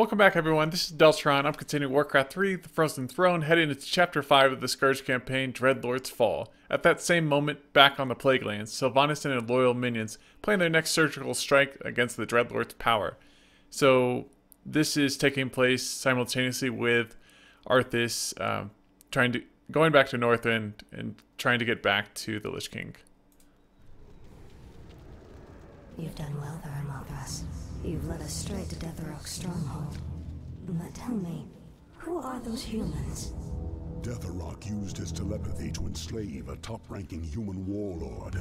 Welcome back, everyone. This is Deltron. I'm continuing Warcraft 3, The Frozen Throne, heading into Chapter 5 of the Scourge campaign, Dreadlord's Fall. At that same moment, back on the Plaguelands, Sylvanas and her loyal minions plan their next surgical strike against the Dreadlord's power. So this is taking place simultaneously with Arthas going back to Northrend and trying to get back to the Lich King. You've done well there among us. You've led us straight to Deatheroc's stronghold. But tell me, who are those humans? Detheroc used his telepathy to enslave a top-ranking human warlord.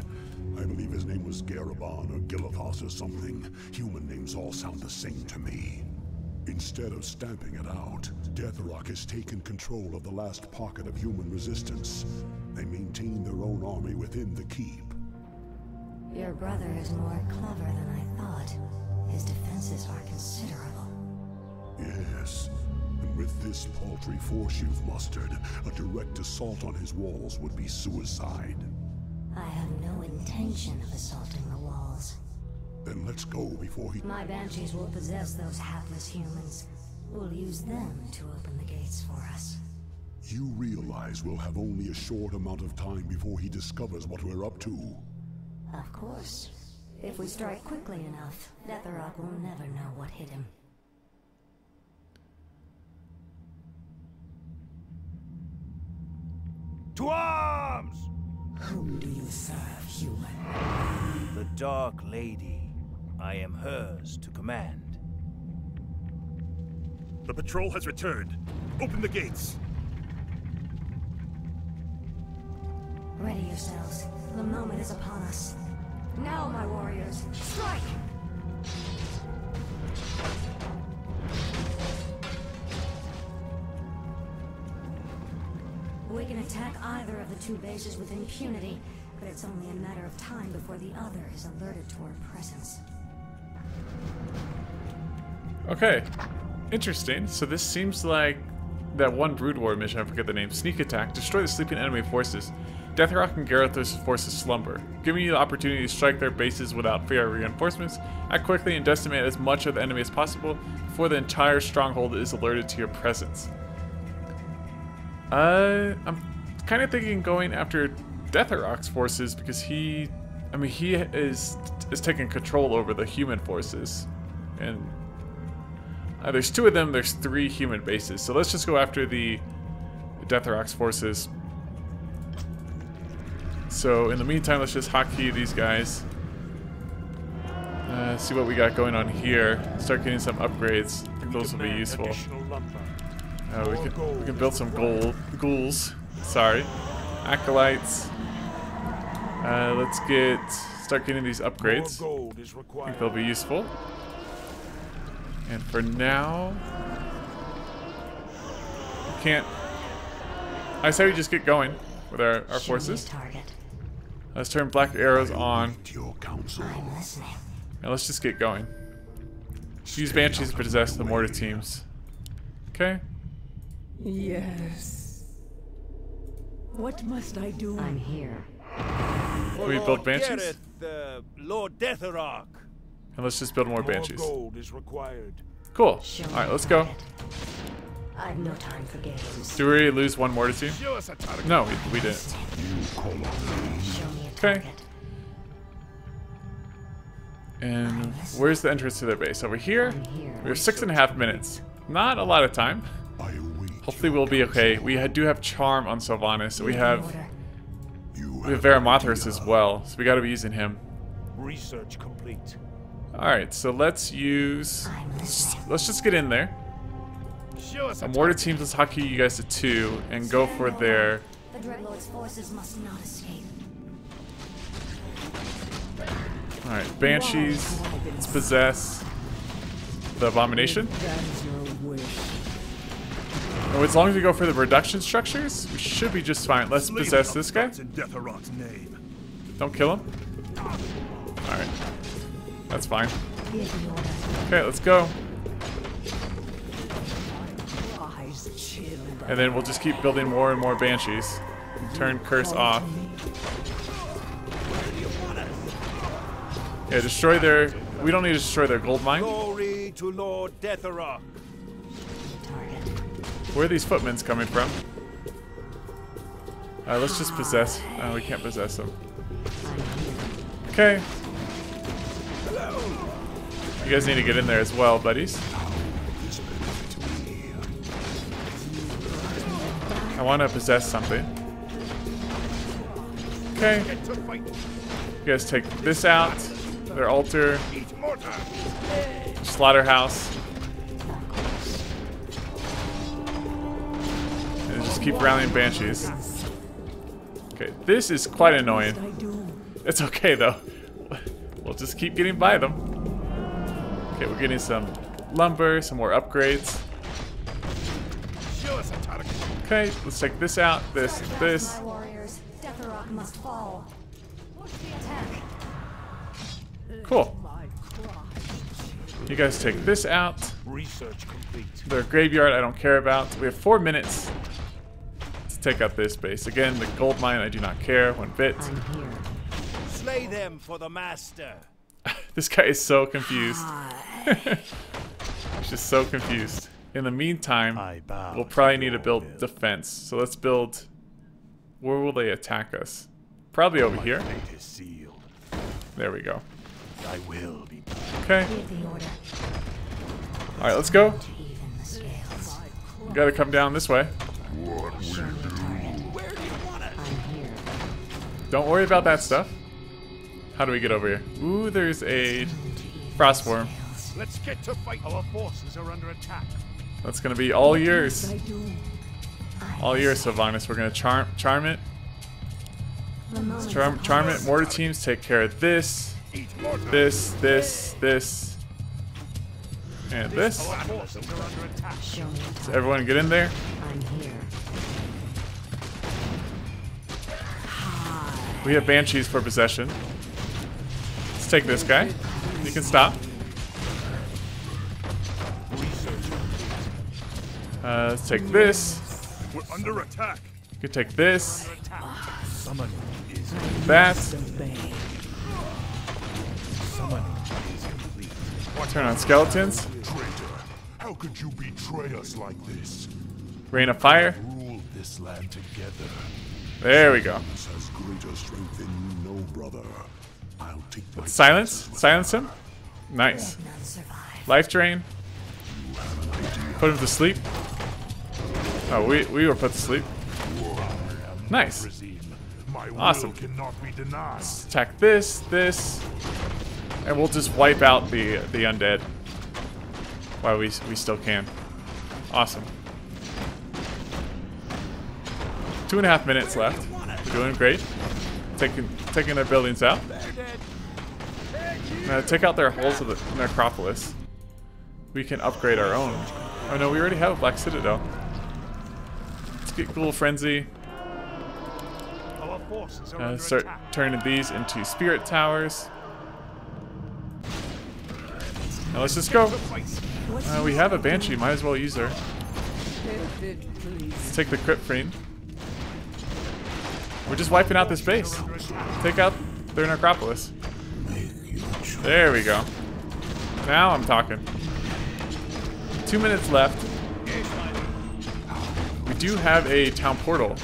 I believe his name was Garibon or Gilathas or something. Human names all sound the same to me. Instead of stamping it out, Detheroc has taken control of the last pocket of human resistance. They maintain their own army within the keep. Your brother is more clever than I thought. His defenses are considerable. Yes, and with this paltry force you've mustered, a direct assault on his walls would be suicide. I have no intention of assaulting the walls. Then let's go before he... My banshees will possess those hapless humans. We'll use them to open the gates for us. You realize we'll have only a short amount of time before he discovers what we're up to. Of course. If we strike quickly enough, Detheroc will never know what hit him. To arms! Whom do you serve, human? The Dark Lady. I am hers to command. The patrol has returned. Open the gates! Ready yourselves. The moment is upon us. Now, my warriors, strike! We can attack either of the two bases with impunity, but it's only a matter of time before the other is alerted to our presence. Okay. Interesting. So this seems like that one Brood War mission, I forget the name, Sneak Attack, destroy the sleeping enemy forces. Detheroc and Garithos' forces slumber, giving you the opportunity to strike their bases without fear of reinforcements. Act quickly and decimate as much of the enemy as possible before the entire stronghold is alerted to your presence. I'm kind of thinking going after Detheroc's forces because he is taking control over the human forces, and there's two of them. There's three human bases, so let's just go after the Detheroc's forces. So in the meantime, let's just hotkey these guys. See what we got going on here. Start getting some upgrades. I think those will be useful. We can build some ghouls. Sorry, acolytes. Let's start getting these upgrades. I think they'll be useful. And for now, we can't. I say we just get going with our forces. Let's turn black arrows on. And let's just get going. Use banshees to possess the mortar teams. Okay. Yes. What must I do? I'm here. We build banshees. Lord Detheroc. And let's just build more banshees. Cool. All right, let's go. I have no time for games. Do we lose one mortar team? No, we didn't. Okay. And where's the entrance to their base? Over here? We have 6.5 minutes. Not a lot of time. Hopefully we'll be okay. We do have Charm on Sylvanas. We have Varimathras as well, so we gotta be using him. Research complete. Alright, so let's just get in there. Mortar teams, let's hotkey you guys to 2 and go for their... The Dreadlord's forces must not escape. Alright, banshees, let's possess the abomination. And as long as we go for the reduction structures, we should be just fine. Let's possess this guy. Don't kill him. Alright, that's fine. Okay, let's go. And then we'll just keep building more and more banshees. Turn curse off. Yeah, destroy their... We don't need to destroy their gold mine. Glory to Lord Detheroc. target. Where are these footmen's coming from? Let's just possess. Oh, we can't possess them. Okay. You guys need to get in there as well, buddies. I want to possess something. Okay. You guys take this out. Their altar. Slaughterhouse. And just keep rallying banshees. Okay, this is quite annoying. It's okay though. We'll just keep getting by them. Okay, we're getting some lumber, some more upgrades. Okay, let's take this out. This. Detheroc must fall. Cool. You guys take this out. Research complete. Their graveyard I don't care about. We have 4 minutes to take out this base. Again, the gold mine I do not care one bit. Slay them for the master. This guy is so confused. He's just so confused. In the meantime, we'll probably need to build defense. So let's build. Where will they attack us? Probably over here. There we go. Okay. All right, let's go. We gotta come down this way. Don't worry about that stuff. How do we get over here? Ooh, there's a frostworm. Let's get to fight. Our forces are under attack. That's gonna be all yours. All yours, Sylvanas. We're gonna charm it. Let's charm it. Mortar teams take care of this, this, and this. Does everyone get in there? We have banshees for possession. Let's take this guy. You can stop. Let's take this. We're under attack. You can take this. That. Turn on skeletons. How could you betray us like this? Rain of fire. There we go. Silence. Silence him. Nice. Life drain. Put him to sleep. Oh, we were put to sleep. Nice. Awesome. Let's attack this, this, and we'll just wipe out the undead while we still can. Awesome. 2.5 minutes left. We're doing great. Taking their buildings out. Take out their holes of the necropolis. We can upgrade our own. Oh no, we already have a Black Citadel. Cool frenzy. Start turning these into spirit towers. Now let's just go. We have a banshee. Might as well use her. Let's take the crypt fiend. We're just wiping out this base. Take out their necropolis. There we go. Now I'm talking. 2 minutes left. We do have a town portal.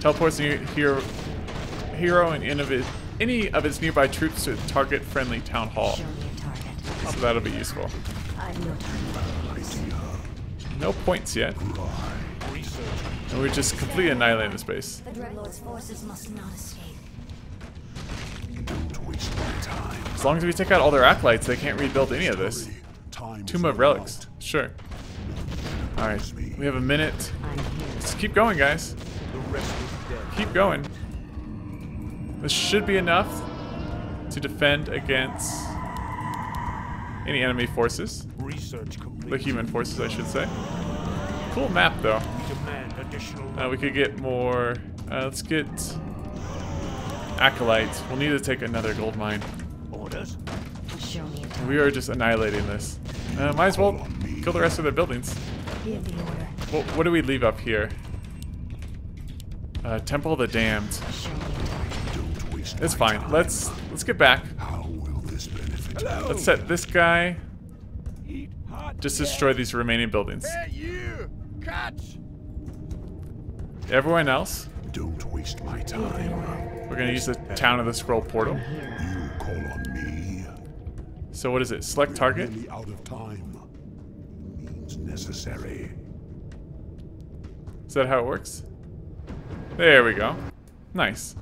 Teleports a hero and any of its nearby troops to target friendly town hall. So that'll be useful. No points yet. And we just completely annihilating this base. As long as we take out all their acolytes, they can't rebuild any of this. Tomb of Relics. Sure. Alright, we have a minute. Let's keep going, guys. Keep going. This should be enough to defend against any enemy forces. The human forces, I should say. Cool map, though. We could get more... let's get acolytes. We'll need to take another gold mine. We are just annihilating this. Might as well kill the rest of their buildings. Well, what do we leave up here? Temple of the Damned. It's fine. Let's get back. Let's set this guy. Just destroy these remaining buildings. Hey, you, catch. Everyone else. Don't waste my time. We're gonna use the Town of the Scroll portal. You call on me. So what is it? Select target. Out of time. Means necessary. Is that how it works? There we go. Nice.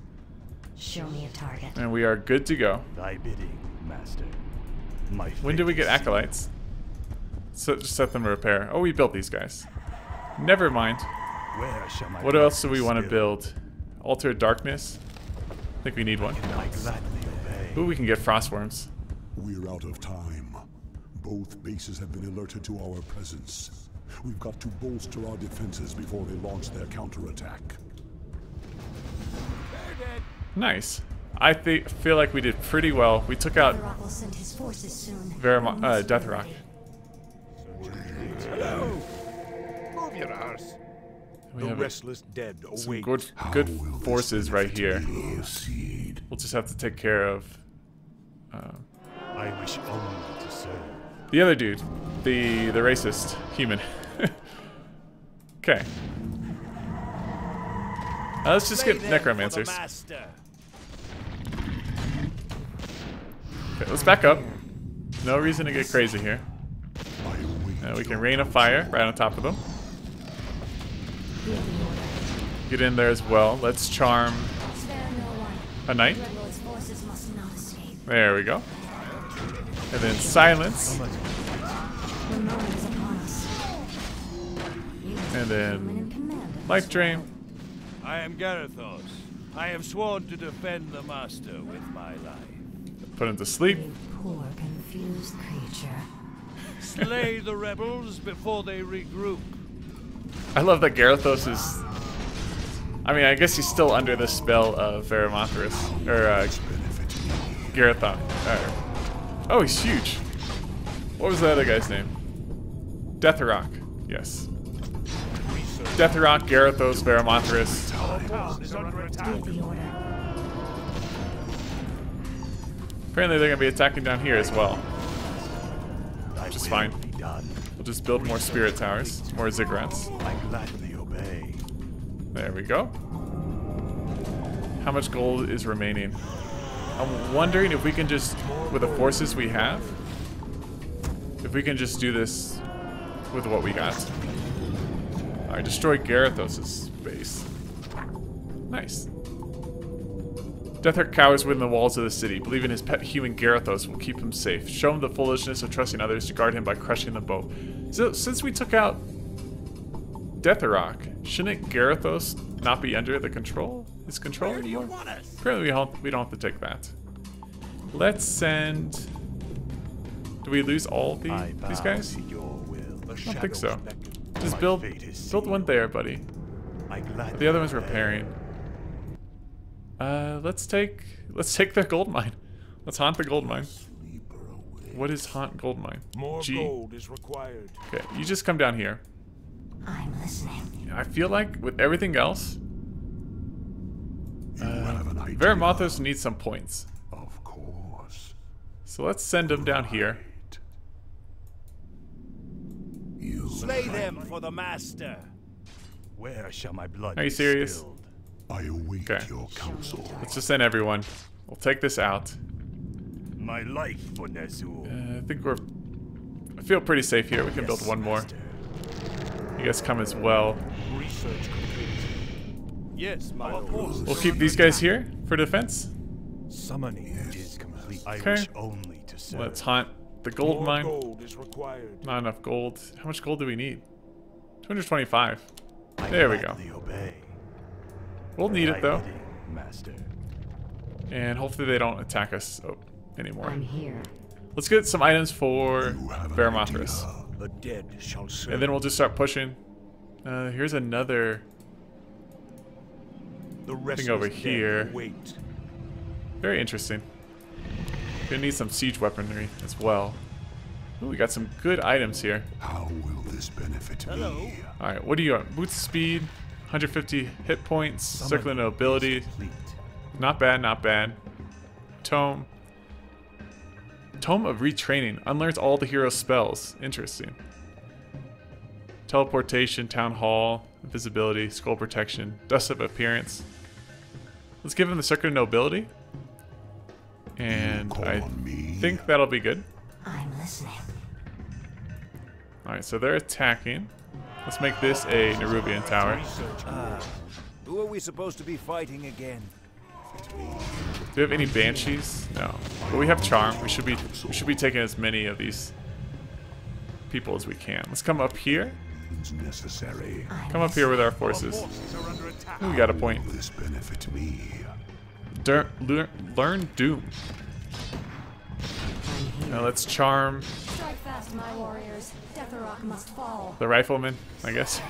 Show me a target. And we are good to go. Thy bidding, master. My when do we get acolytes? So just set them to repair. Oh, we built these guys. Never mind. Where shall my what else do we want to build? Altar of Darkness? I think we need one. Ooh, we can get frostworms. We're out of time. Both bases have been alerted to our presence. We've got to bolster our defenses before they launch their counterattack. Nice. I feel like we did pretty well. We took out Deathrock. Hello. Move your arse. We have some good forces right here. We'll just have to take care of. I wish only to serve. The other dude, the racist human. Okay. Let's just get necromancers. Okay, let's back up. No reason to get crazy here. We can rain a fire right on top of them. Get in there as well. Let's charm a knight. There we go. And then silence. And then life drain. I am Garithos. I have sworn to defend the master with my life. Put him to sleep. Poor confused creature. Slay the rebels before they regroup. I love that Garithos is. I mean, I guess he's still under the spell of Varimathras or Garithos. Oh, he's huge. What was the other guy's name? Detheroc. Yes. Detheroc, Garithos, Varimathras. Apparently they're going to be attacking down here as well. Which is fine. We'll just build more spirit towers, more ziggurats. There we go. How much gold is remaining? I'm wondering if we can just, with the forces we have, if we can just do this with what we got. I destroyed Garithos' base. Nice. Deathrock cowers within the walls of the city. Believing his pet human Garithos will keep him safe. Show him the foolishness of trusting others to guard him by crushing the bow. So, since we took out Detheroc, shouldn't Garithos not be under the control? His control anymore? Apparently we don't have to take that. Let's send... Do we lose all these guys? I don't think so. Just build one there, buddy. The other one's repairing. Let's take their gold mine. Let's haunt the gold mine. What is haunt gold mine? G. Okay, you just come down here. I'm listening. I feel like with everything else, Varimathras needs some points. Of course. So let's send him down here. Slay them for the master. Where shall my blood? Are you serious? I await your counsel. Let's just send everyone. We'll take this out. My life for Nezul. I think I feel pretty safe here. We can build one more. You guys come as well. Research complete. Yes, my lord. We'll keep these guys here for defense. Summoning is complete. I wish only to serve. Let's hunt. The gold mine. Gold is required. Not enough gold. How much gold do we need? 225. There we go. We'll need it though. And hopefully they don't attack us anymore. Let's get some items for Varimathras. And then we'll just start pushing. Here's another thing over here. Very interesting. Gonna need some siege weaponry as well. Ooh, we got some good items here. How will this benefit me? All right, what do you want? Boots speed, 150 hit points, circular nobility. Not bad, not bad. Tome. Tome of Retraining. Unlearns all the hero's spells. Interesting. Teleportation, Town Hall, Invisibility, Skull Protection, Dust of Appearance. Let's give him the Circuit of Nobility. And I think that'll be good. I'm listening. Alright, so they're attacking. Let's make this a Nerubian tower. Who are we supposed to be fighting again? Do we have any banshees? No. But we have charm. We should be taking as many of these people as we can. Let's come up here. Necessary. Come up here with our forces. We got a point. This benefit me. Learn Doom. Now let's charm. Strike fast, my warriors. Deathrock must fall. The rifleman, I guess.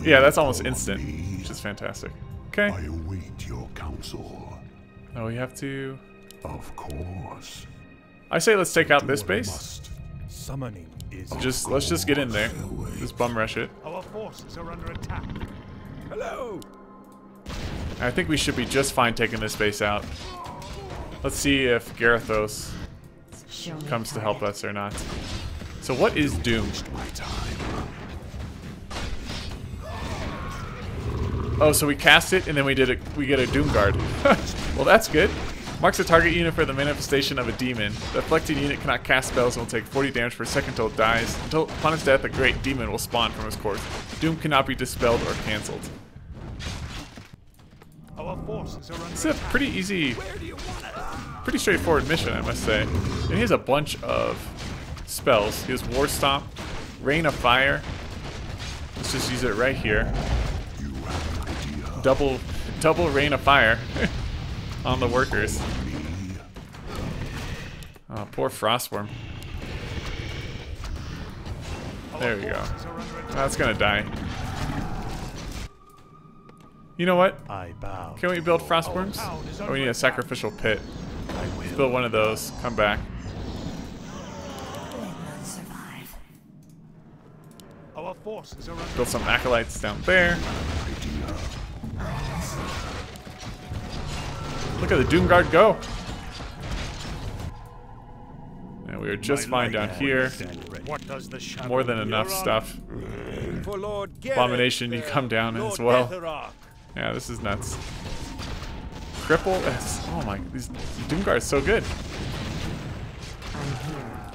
Yeah, that's almost instant, which is fantastic. Okay. I await your counsel. Oh, we have to. Of course. I say let's take out this base. Summoning is just. Let's just get in there. Just bum rush it. Our forces are under attack. Hello. I think we should be just fine taking this base out. Let's see if Garithos comes to help us or not. So what is Doom? Oh, so we cast it and then we did it. We get a Doom Guard. Well, that's good. Marks a target unit for the manifestation of a demon. The afflicted unit cannot cast spells and will take 40 damage per second until it dies. Until upon its death, a great demon will spawn from his corpse. Doom cannot be dispelled or cancelled. It's a pretty easy, pretty straightforward mission, I must say. And he has a bunch of spells. He has War Stomp, Rain of Fire. Let's just use it right here. Double Rain of Fire on the workers. Oh, poor Frostworm. There we go. That's gonna die. You know what? Can we build Frostworms? Oh, we need a sacrificial pit. Let's build one of those. Come back. Build some acolytes down there. Look at the Doom Guard go. And we are just fine down here. More than enough stuff. Abomination, you come down as well. Yeah, this is nuts. Cripple? Oh my, these Doom Guards so good.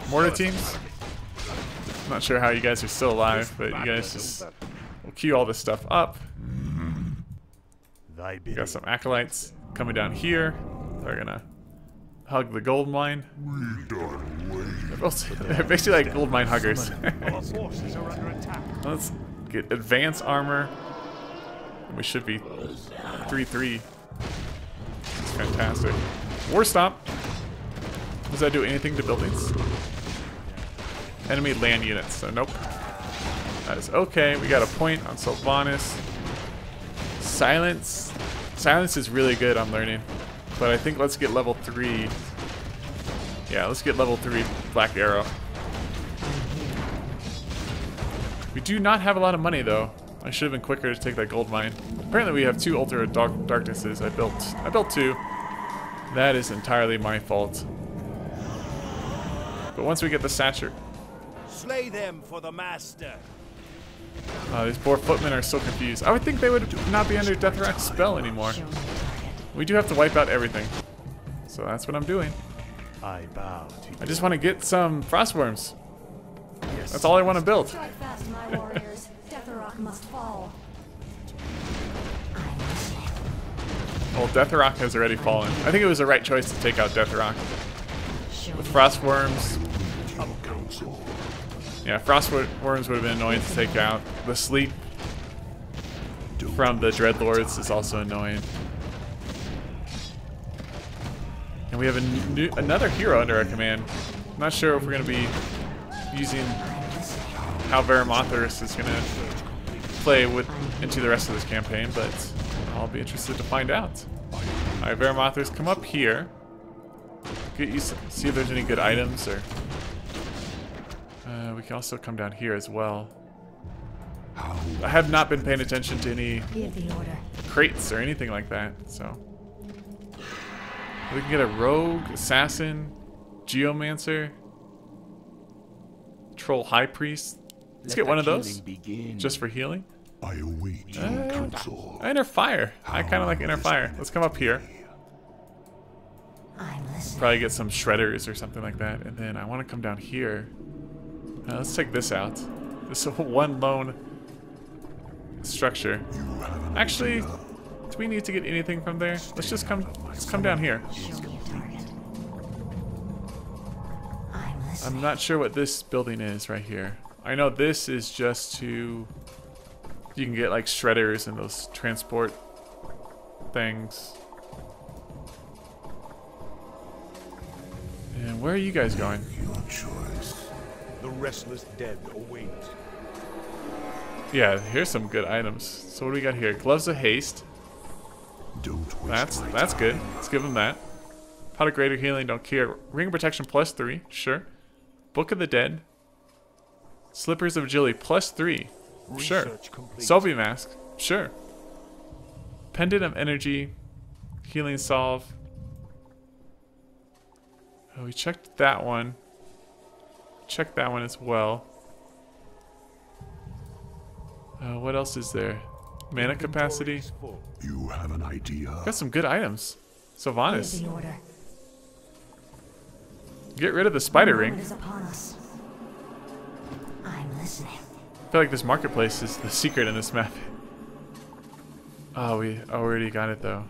Mortar teams? I'm not sure how you guys are still alive, but you guys just will queue all this stuff up. We got some acolytes coming down here. They're gonna hug the gold mine. They're basically like gold mine huggers. Let's get advanced armor. We should be 3-3. It's fantastic. War Stomp. Does that do anything to buildings? Enemy land units, so nope. That is okay. We got a point on Sylvanas. Silence. Silence is really good, I'm learning. But I think let's get level 3. Yeah, let's get level 3 Black Arrow. We do not have a lot of money, though. I should have been quicker to take that gold mine. Apparently we have 2 Ultra Darknesses. I built 2. That is entirely my fault. But once we get the Satyr. Slay them for the master. These poor footmen are so confused. I would think they would not be under Deathrock's spell anymore. We do have to wipe out everything. So that's what I'm doing. I bow to you. I just want to get some Frostworms. Yes. That's all I want to build. Strike fast, my warriors. Deathrock must fall. Well, Deathrock has already fallen. I think it was the right choice to take out Deathrock. With Frostworms. Yeah, Frostworms would have been annoying to take out. The sleep from the Dreadlords is also annoying. And we have another hero under our command. I'm not sure if we're going to be using how Varimathras is going to play into the rest of this campaign, but I'll be interested to find out. Alright, Varimathras, come up here. See if there's any good items or... we can also come down here as well. I have not been paying attention to any crates or anything like that, so. We can get a rogue assassin. Geomancer. Troll High Priest. Let's get one of those. Just for healing. I await your counsel. Inner Fire. I kind of like Inner Fire. Let's come up here. Probably get some shredders or something like that. And then I want to come down here. Let's take this out. This one lone structure. Actually, do we need to get anything from there? Let's just come down here. I'm not sure what this building is right here. I know this is just to... You can get like shredders and those transport things. And where are you guys going? Your choice. The restless dead await. Yeah, here's some good items. So what do we got here? Gloves of haste. Don't waste that's good. Let's give him that. Powder greater healing, don't care. Ring of protection +3, sure. Book of the Dead. Slippers of agility +3. Sure. Sophie Mask. Sure. Pendant of Energy. Healing Solve. Oh, we checked that one. Check that one as well. What else is there? Mana Capacity. You have an idea. Got some good items. Sylvanas. Get rid of the spider ring. I'm listening. I feel like this marketplace is the secret in this map. Oh, we already got it though.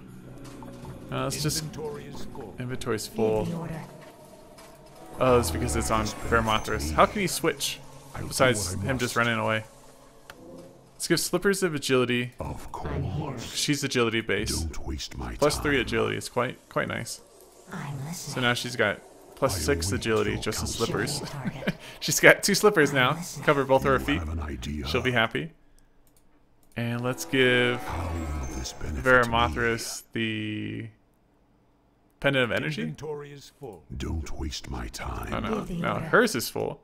Let's just... Inventory's full. Oh, it's because it's on Varimathras. How can he switch? Besides him just running away. Let's give Slippers of Agility. Of course. She's agility based. +3 agility. It's quite nice. So now she's got +6 agility just in slippers. She's got 2 slippers now. Cover both of her feet. She'll be happy. And let's give Varimathras the Pendant of Energy. Don't waste my time. Oh no. No, hers is full.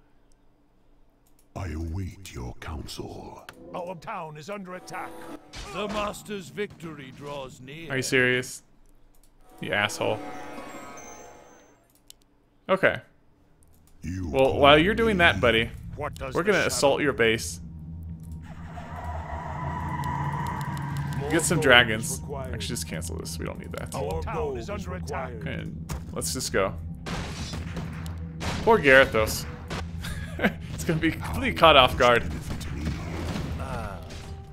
I await your counsel. Our town is under attack. The master's victory draws near. Are you serious? You asshole. Okay. Well, while you're doing that, buddy, we're gonna assault your base. Get some dragons. Actually, just cancel this. We don't need that. Our town is under attack. And let's just go. Poor Garithos. It's gonna be completely caught off guard.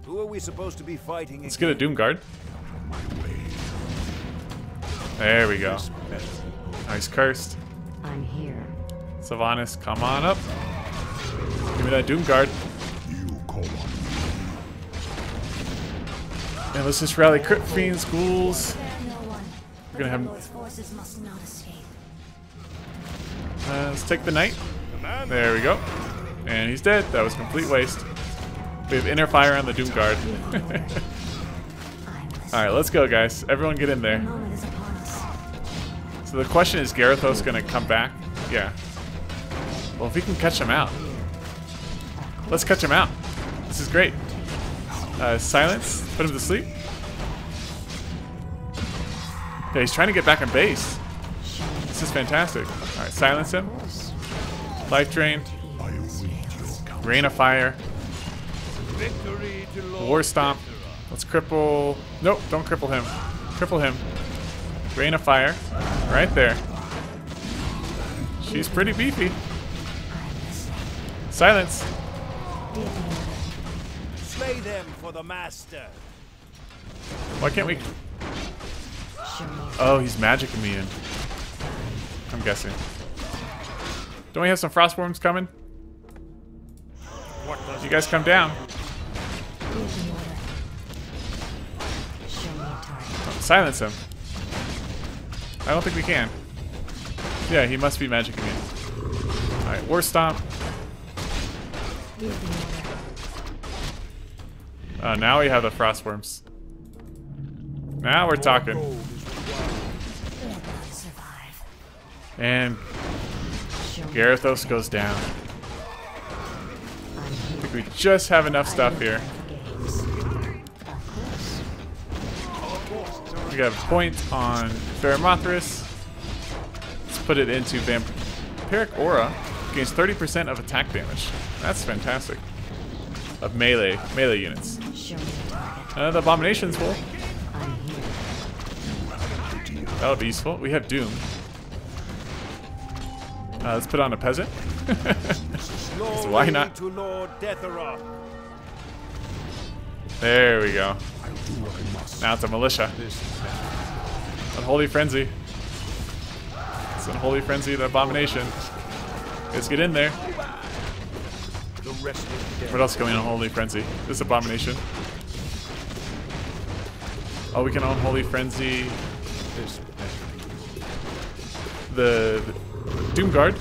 Who are we supposed to be fighting? Let's get a Doom Guard. There we go. Nice cursed. I'm here. Sylvanas, come on up. Give me that Doom Guard. And let's just rally Crypt Fiends, Ghouls. We're gonna have... let's take the Knight. There we go. And he's dead. That was a complete waste. We have Inner Fire on the Doom Guard. Alright, let's go, guys. Everyone get in there. So the question is, Garithos gonna come back? Yeah. Well, if we can catch him out. Let's catch him out. This is great. Silence. Put him to sleep. Yeah, he's trying to get back in base. This is fantastic. Alright, silence him. Life Drain. Rain of Fire. War Stomp. Let's cripple... Nope, don't cripple him. Cripple him. Rain of Fire. Right there. She's pretty beefy. Silence. Slay them for the master. Why can't we... Oh, he's magicking me in. I'm guessing. Don't we have some frostworms coming? You guys come down. Oh, silence him. I don't think we can. Yeah, he must be magicking me. Alright, War Stomp. Now we have the Frostworms. Now we're talking. And Garithos goes down. I think we just have enough stuff here. We got a point on Varimathras. Let's put it into Vamp. Vampiric Aura gains 30% of attack damage. That's fantastic. Of melee units. The Abomination's full. That'll be useful. We have Doom. Let's put on a peasant. So why not? There we go. Now it's a militia. Unholy Frenzy. It's Unholy Frenzy, the Abomination. Let's get in there. What else can we Unholy Frenzy? This Abomination. Oh, we can Unholy Frenzy the Doom Guard.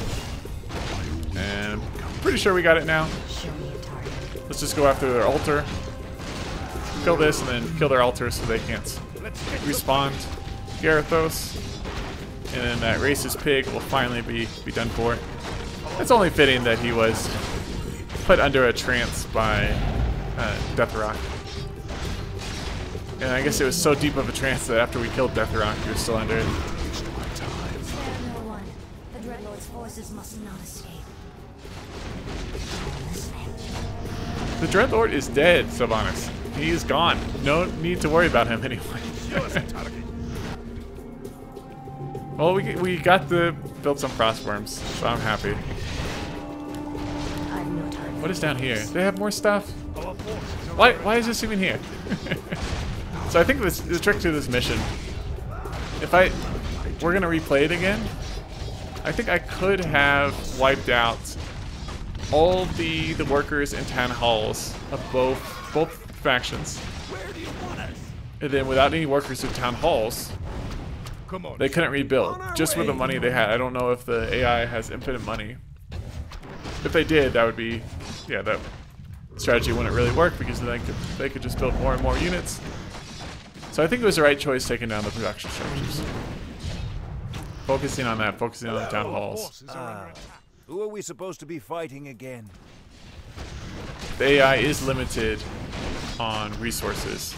And I'm pretty sure we got it now. Let's just go after their altar. Kill this and then kill their altar so they can't respawn. Garithos. And then that racist pig will finally be done for. It's only fitting that he was put under a trance by Detheroc. And I guess it was so deep of a trance that after we killed Detheroc, he was still under it. The Dreadlord's forces must not escape. The Dreadlord is dead, Sylvanas. He is gone. No need to worry about him anyway. Well, we got to build some frostworms, so I'm happy. What is down here? They have more stuff? Why is this even here? So I think this, the trick to this mission, if we're gonna replay it again, I think I could have wiped out all the workers in town halls of both factions. And then without any workers in town halls, they couldn't rebuild, just with the money they had. I don't know if the AI has infinite money. If they did, that would be, yeah, that strategy wouldn't really work because then they could just build more and more units. So I think it was the right choice taking down the production structures. Focusing on that, focusing on the town halls. Who are we supposed to be fighting again? The AI is limited on resources.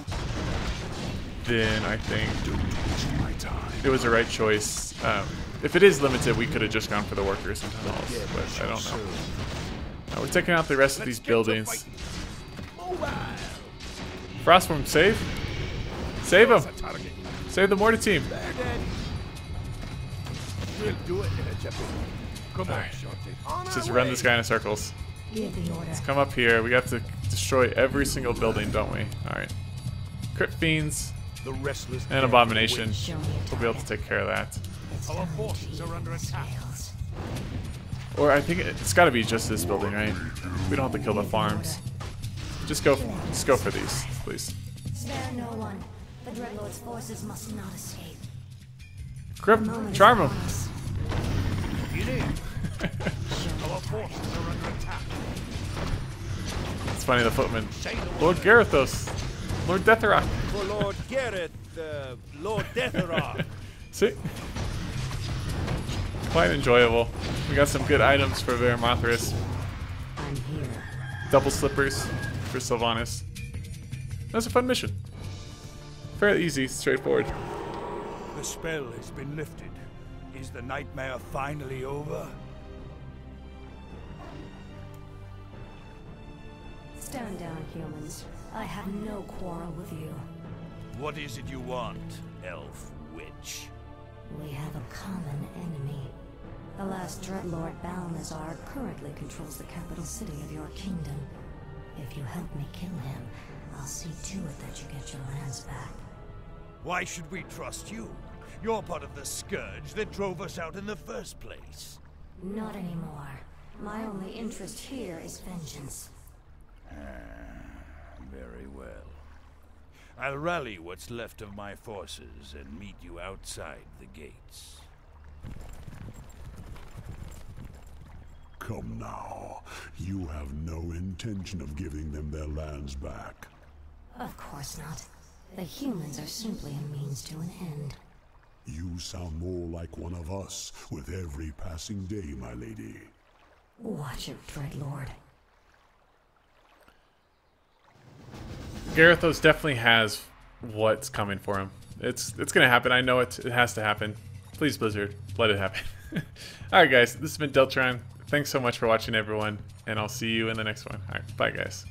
Then I think it was the right choice. If it is limited, we could have just gone for the workers and town halls, but I don't know. We're taking out the rest of these buildings. Frostworm, save. Save him. Save the mortar team. We'll do it in a jeopardy. Come on, let's just run this guy in circles. Let's come up here. We have to destroy every single building, don't we? Alright. Crypt Fiends and Abomination. We'll be able to take care of that. Our forces are under attack. Or I think it's got to be just this building, right? We don't have to kill the farms. Just go for these, please. Spare no one. The Dreadlord's forces must not escape. Grip, charm him. It's funny, the footman. Lord Garithos. Lord Detheroc. For Lord Gareth, Lord Detheroc. See? Quite enjoyable. We got some good items for Varimathras. I'm here. Double slippers for Sylvanas. That's a fun mission. Fairly easy, straightforward. The spell has been lifted. Is the nightmare finally over? Stand down, humans. I have no quarrel with you. What is it you want, elf witch? We have a common enemy. The last Dreadlord Balnazar currently controls the capital city of your kingdom. If you help me kill him, I'll see to it that you get your lands back. Why should we trust you? You're part of the Scourge that drove us out in the first place. Not anymore. My only interest here is vengeance. Very well. I'll rally what's left of my forces and meet you outside the gates. Come now. You have no intention of giving them their lands back. Of course not. The humans are simply a means to an end. You sound more like one of us with every passing day, my lady. Watch it, Dreadlord. Garithos definitely has what's coming for him. It's gonna happen. I know it has to happen. Please, Blizzard, let it happen. Alright guys, this has been Deltron. Thanks so much for watching, everyone, and I'll see you in the next one. Alright, bye guys.